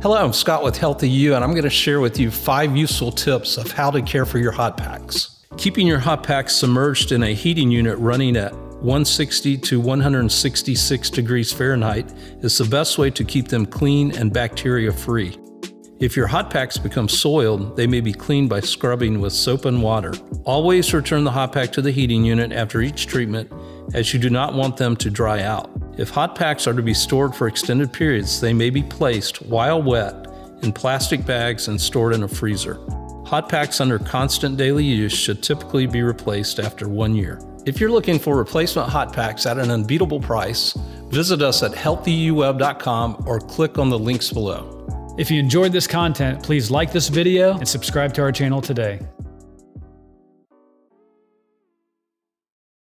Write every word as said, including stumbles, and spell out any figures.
Hello, I'm Scott with Healthy You, and I'm going to share with you five useful tips of how to care for your hot packs. Keeping your hot packs submerged in a heating unit running at one hundred sixty to one hundred sixty-six degrees Fahrenheit is the best way to keep them clean and bacteria-free. If your hot packs become soiled, they may be cleaned by scrubbing with soap and water. Always return the hot pack to the heating unit after each treatment, as you do not want them to dry out. If hot packs are to be stored for extended periods, they may be placed, while wet, in plastic bags and stored in a freezer. Hot packs under constant daily use should typically be replaced after one year. If you're looking for replacement hot packs at an unbeatable price, visit us at healthy you web dot com or click on the links below. If you enjoyed this content, please like this video and subscribe to our channel today.